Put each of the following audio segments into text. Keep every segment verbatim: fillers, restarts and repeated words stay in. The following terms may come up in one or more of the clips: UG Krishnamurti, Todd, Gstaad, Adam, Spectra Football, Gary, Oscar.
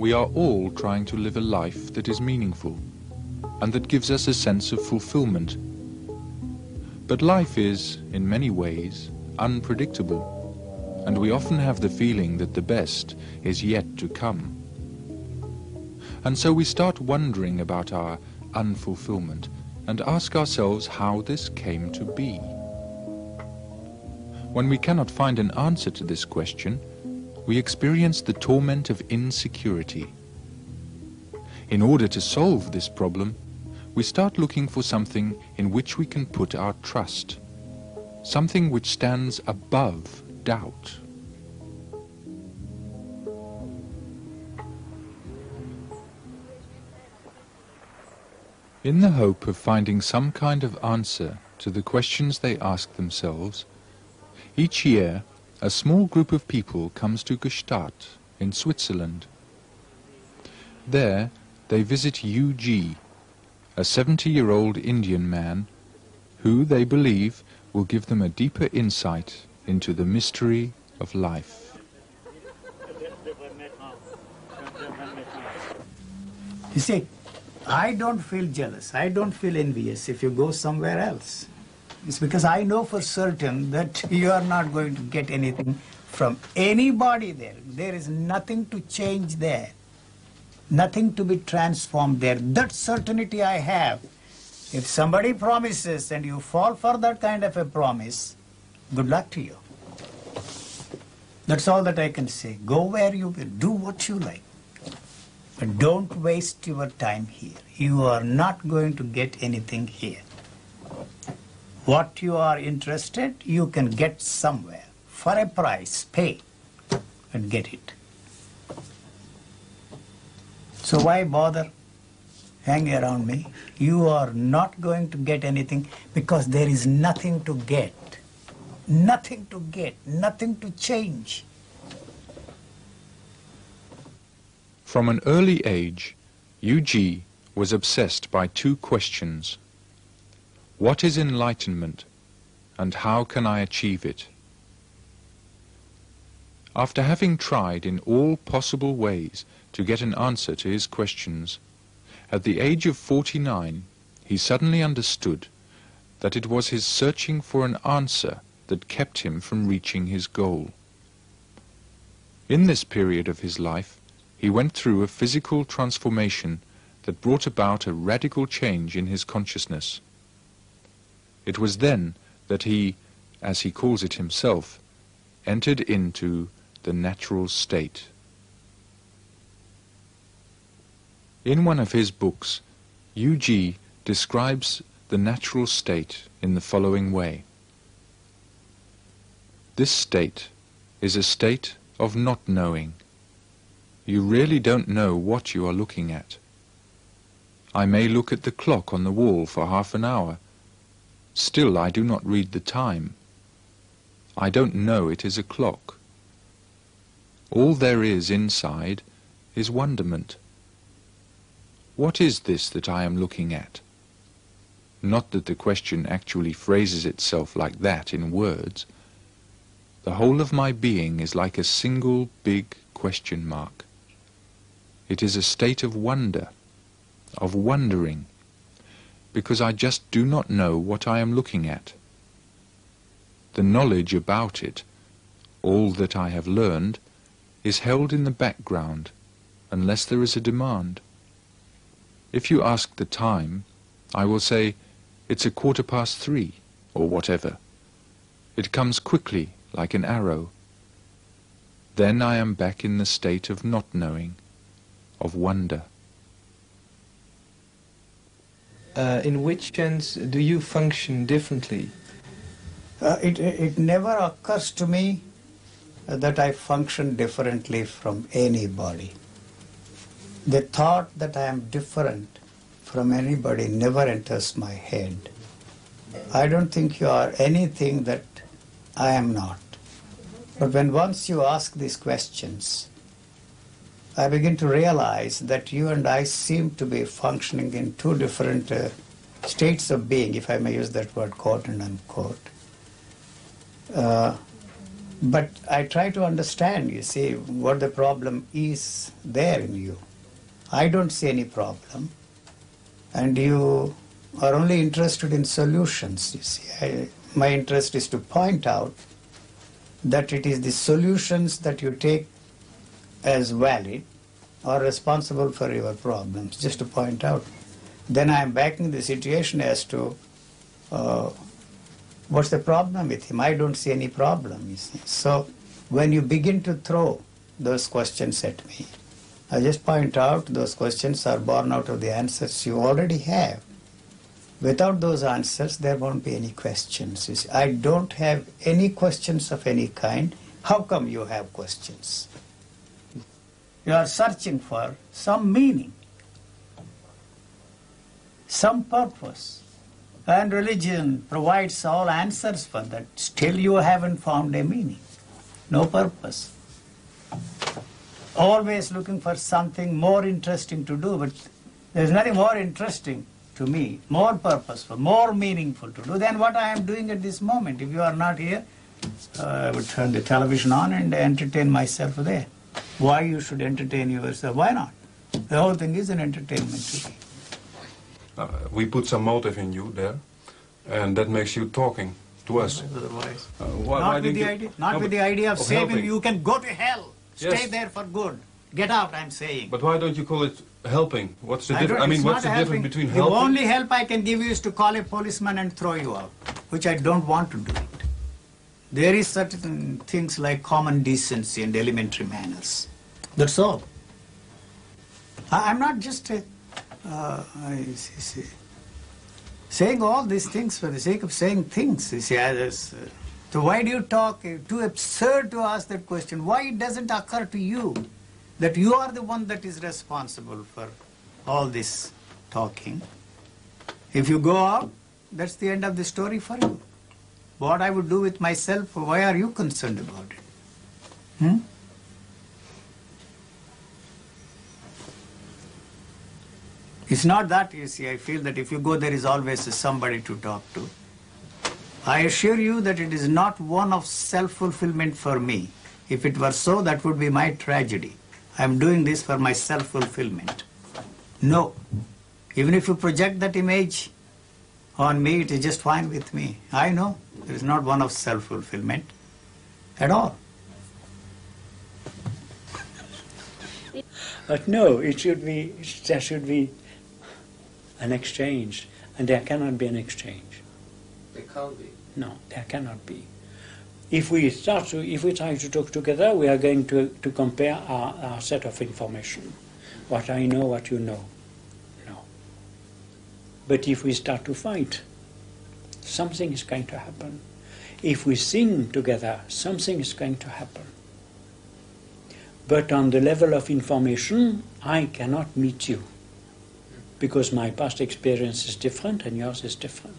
We are all trying to live a life that is meaningful and that gives us a sense of fulfillment. But life is, in many ways, unpredictable, and we often have the feeling that the best is yet to come. And so we start wondering about our unfulfillment and ask ourselves how this came to be. When we cannot find an answer to this question, we experience the torment of insecurity. In order to solve this problem, we start looking for something in which we can put our trust, something which stands above doubt. In the hope of finding some kind of answer to the questions they ask themselves, each year a small group of people comes to Gstaad in Switzerland. There they visit U G, a seventy-year-old Indian man who they believe will give them a deeper insight into the mystery of life. You see, I don't feel jealous, I don't feel envious if you go somewhere else. It's because I know for certain that you are not going to get anything from anybody there. There is nothing to change there, nothing to be transformed there. That certainty I have. If somebody promises and you fall for that kind of a promise, good luck to you. That's all that I can say. Go where you will, do what you like. But don't waste your time here. You are not going to get anything here. What you are interested, you can get somewhere. For a price, pay and get it. So why bother hanging around me? You are not going to get anything because there is nothing to get. Nothing to get, nothing to change. From an early age, U G was obsessed by two questions. What is enlightenment, and how can I achieve it? After having tried in all possible ways to get an answer to his questions, at the age of forty-nine, he suddenly understood that it was his searching for an answer that kept him from reaching his goal. In this period of his life, he went through a physical transformation that brought about a radical change in his consciousness. It was then that he, as he calls it himself, entered into the natural state. In one of his books, U G describes the natural state in the following way. This state is a state of not knowing. You really don't know what you are looking at. I may look at the clock on the wall for half an hour. Still, I do not read the time. I don't know it is a clock. All there is inside is wonderment. What is this that I am looking at? Not that the question actually phrases itself like that in words. The whole of my being is like a single big question mark. It is a state of wonder, of wondering, because I just do not know what I am looking at. The knowledge about it, all that I have learned, is held in the background unless there is a demand. If you ask the time, I will say, it's a quarter past three, or whatever. It comes quickly, like an arrow. Then I am back in the state of not knowing, of wonder. Uh, in which sense do you function differently? Uh, it, it never occurs to me that I function differently from anybody. The thought that I am different from anybody never enters my head. I don't think you are anything that I am not. But when once you ask these questions, I begin to realize that you and I seem to be functioning in two different uh, states of being, if I may use that word, quote and unquote. Uh, But I try to understand, you see, what the problem is there in you. I don't see any problem. And you are only interested in solutions, you see. I, my interest is to point out that it is the solutions that you take as valid or responsible for your problems, just to point out. Then I am backing the situation as to uh, what's the problem with him. I don't see any problem, you see. So when you begin to throw those questions at me, I just point out those questions are born out of the answers you already have. Without those answers, there won't be any questions. You see, I don't have any questions of any kind. How come you have questions? You are searching for some meaning, some purpose. And religion provides all answers for that. Still you haven't found a meaning, no purpose. Always looking for something more interesting to do, but there's nothing more interesting to me, more purposeful, more meaningful to do than what I am doing at this moment. If you are not here, uh, I would turn the television on and entertain myself there. Why you should entertain yourself? Why not? The whole thing is an entertainment to me. Uh, we put some motive in you there, and that makes you talking to us. Otherwise, uh, why, not why with the idea, not no, with the idea of, of saving. Helping. You can go to hell. Stay yes. there for good. Get out, I'm saying. But why don't you call it helping? What's the difference? I mean, what's the helping. difference between helping? The only help I can give you is to call a policeman and throw you out, which I don't want to do it. There is certain things like common decency and elementary manners. That's all. I, I'm not just a, uh, I see, see, saying all these things for the sake of saying things. You see, I just, uh, so why do you talk? Too absurd to ask that question. Why it doesn't occur to you that you are the one that is responsible for all this talking? If you go out, that's the end of the story for you. What I would do with myself, why are you concerned about it? Hmm? It's not that, you see, I feel that if you go, there is always somebody to talk to. I assure you that it is not one of self-fulfillment for me. If it were so, that would be my tragedy. I am doing this for my self-fulfillment. No. Even if you project that image on me, it is just fine with me. I know it is not one of self-fulfillment at all. But no, it should be, there should be an exchange, and there cannot be an exchange. There can't be. No, there cannot be. If we start to, if we try to talk together, we are going to, to compare our, our set of information. What I know, what you know. No. But if we start to fight, something is going to happen. If we sing together, something is going to happen. But on the level of information, I cannot meet you. Because my past experience is different and yours is different.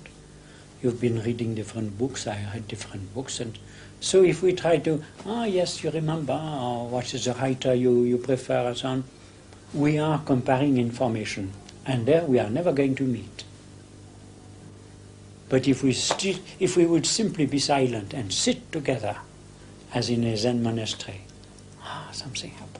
You've been reading different books, I read different books, and so if we try to, ah, yes, you remember, or what is the writer you, you prefer, and so on, we are comparing information, and there we are never going to meet. But if we, st if we would simply be silent and sit together, as in a Zen monastery, ah, something happens.